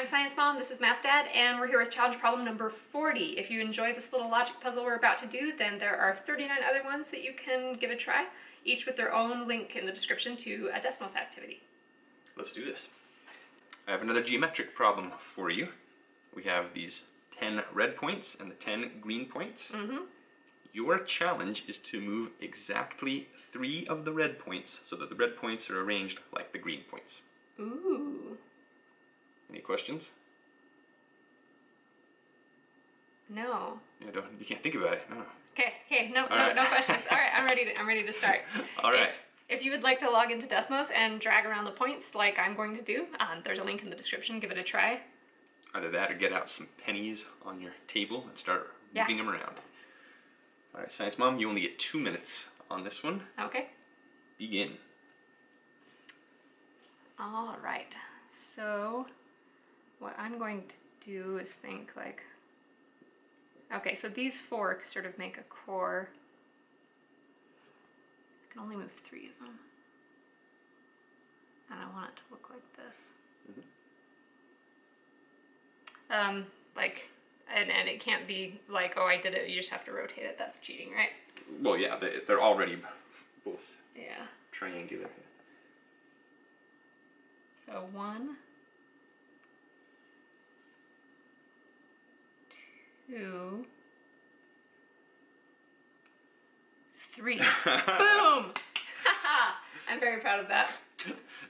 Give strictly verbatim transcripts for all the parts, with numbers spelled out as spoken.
I'm Science Mom, this is Math Dad, and we're here with challenge problem number forty. If you enjoy this little logic puzzle we're about to do, then there are thirty-nine other ones that you can give a try, each with their own link in the description to a Desmos activity. Let's do this. I have another geometric problem for you. We have these ten red points and the ten green points. Mm-hmm. Your challenge is to move exactly three of the red points so that the red points are arranged like the green points. Ooh. Any questions? No. Yeah, don't, you can't think about it. No. Okay. Okay. No. All no. Right. No questions. All right. I'm ready. To, I'm ready to start. All right. If, if you would like to log into Desmos and drag around the points like I'm going to do, um, there's a link in the description. Give it a try. Either that, or get out some pennies on your table and start moving yeah. them around. All right, Science Mom, you only get two minutes on this one. Okay. Begin. All right. So. What I'm going to do is think like, okay, so these four sort of make a core. I can only move three of them. And I want it to look like this. Mm-hmm. Um, like, and, and it can't be like, oh, I did it, you just have to rotate it, that's cheating, right? Well, yeah, they, they're already both yeah. triangular. So one. Two, three. Boom! I'm very proud of that.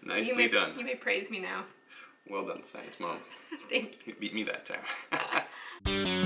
Nicely you may, done. You may praise me now. Well done, Science Mom. Thank you. You beat me that time.